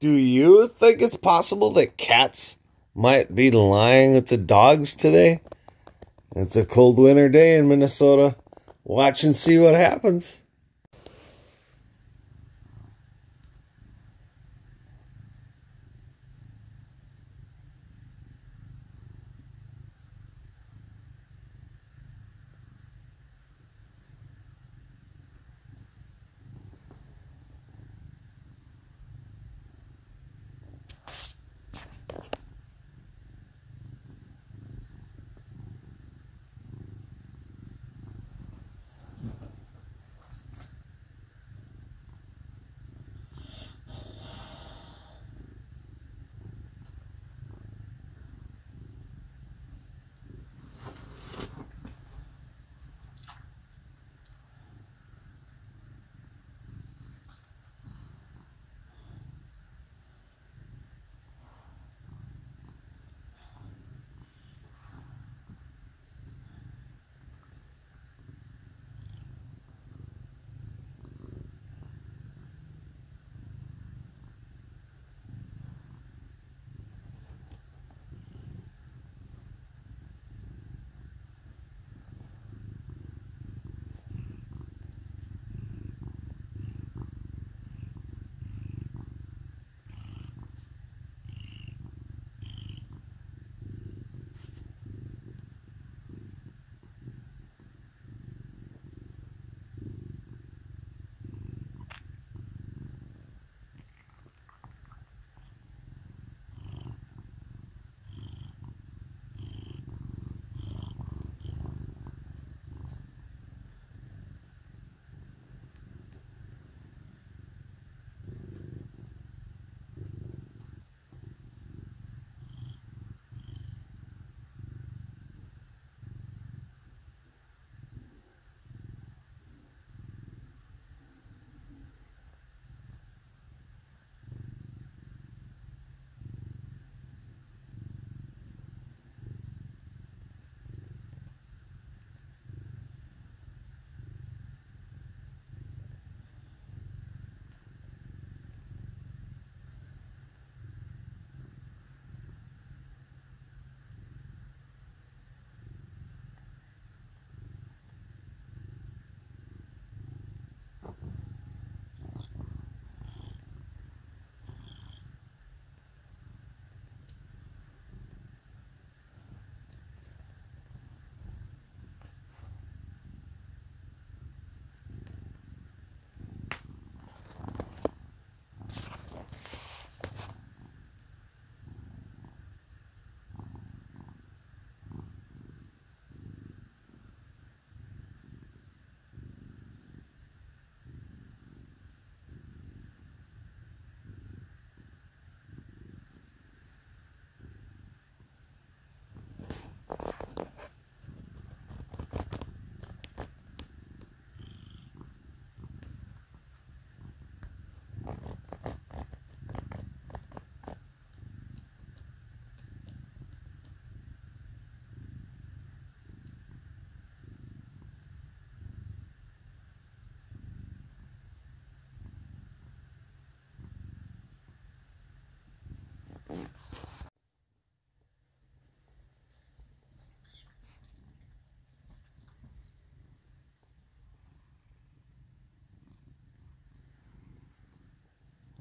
Do you think it's possible that cats might be lying with the dogs today? It's a cold winter day in Minnesota. Watch and see what happens.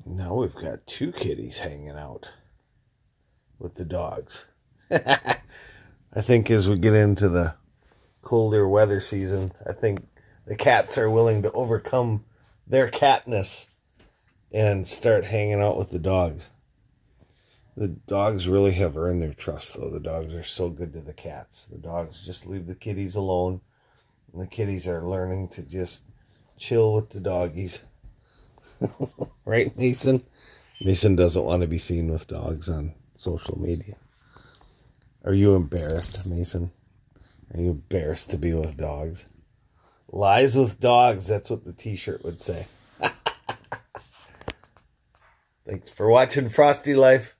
Now we've got two kitties hanging out with the dogs. I think as we get into the colder weather season, I think the cats are willing to overcome their catness and start hanging out with the dogs. The dogs really have earned their trust, though. The dogs are so good to the cats. The dogs just leave the kitties alone, and the kitties are learning to just chill with the doggies. Right, Mason? Mason doesn't want to be seen with dogs on social media. Are you embarrassed, Mason? Are you embarrassed to be with dogs? Lies with dogs, that's what the t-shirt would say. Thanks for watching Frosty Life.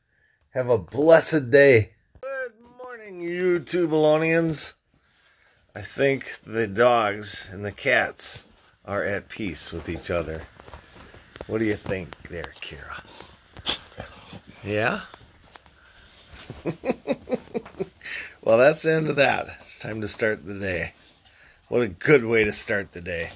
Have a blessed day. Good morning, YouTubealonians. I think the dogs and the cats are at peace with each other. What do you think there, Kira? Yeah? Well, that's the end of that. It's time to start the day. What a good way to start the day.